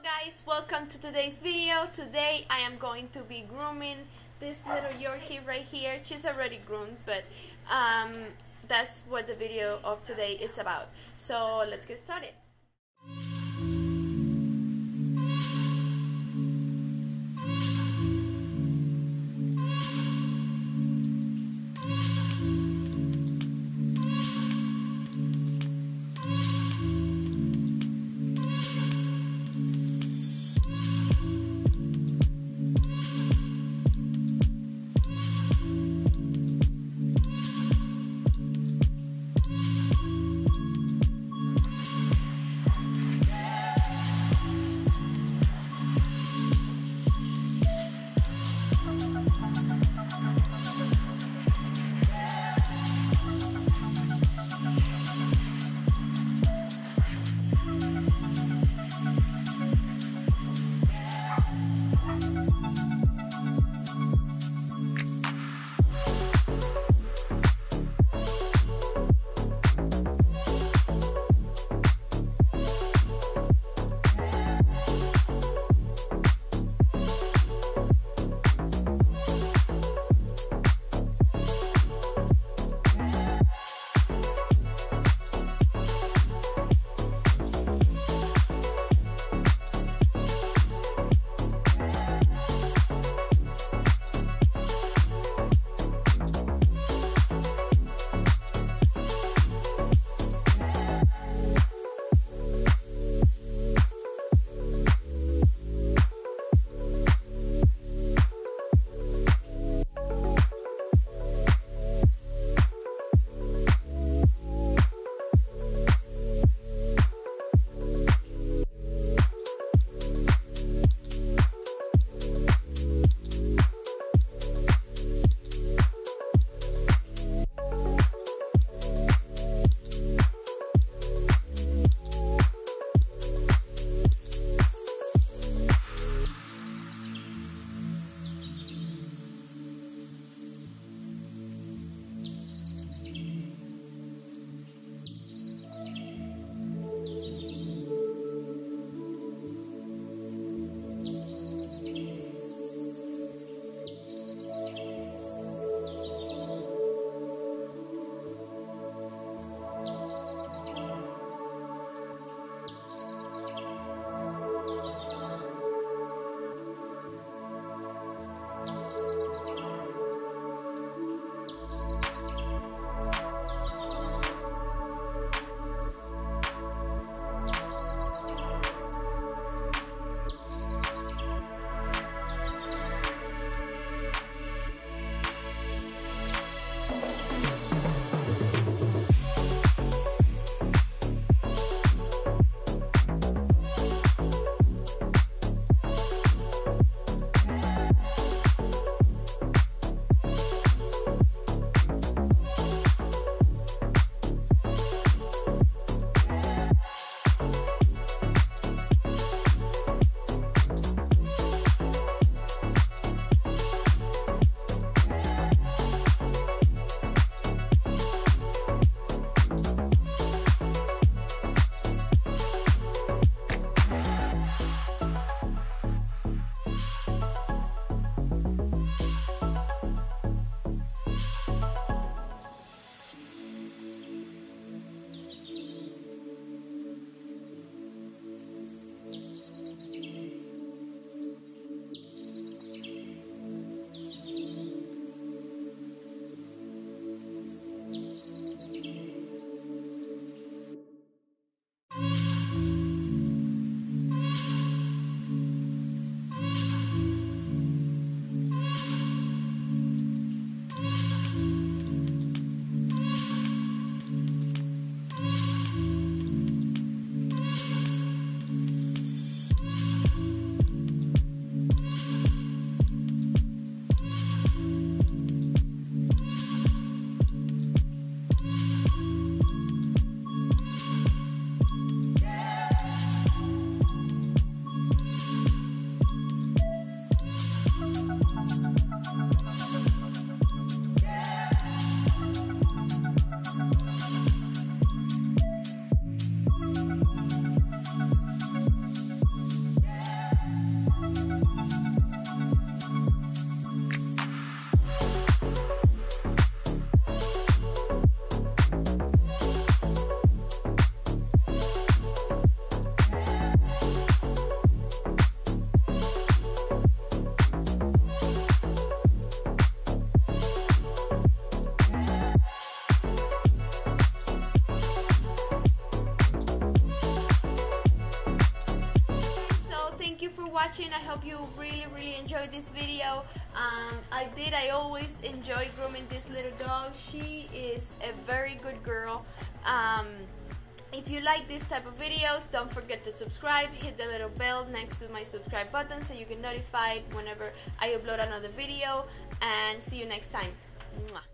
Hello guys, welcome to today's video. Today I am going to be grooming this little Yorkie right here. She's already groomed, but that's what the video of today is about. So let's get started. watching. I hope you really enjoyed this video. I always enjoy grooming this little dog. She is a very good girl. If you like this type of videos, don't forget to subscribe, hit the little bell next to my subscribe button so you get notified whenever I upload another video, and see you next time. Mwah.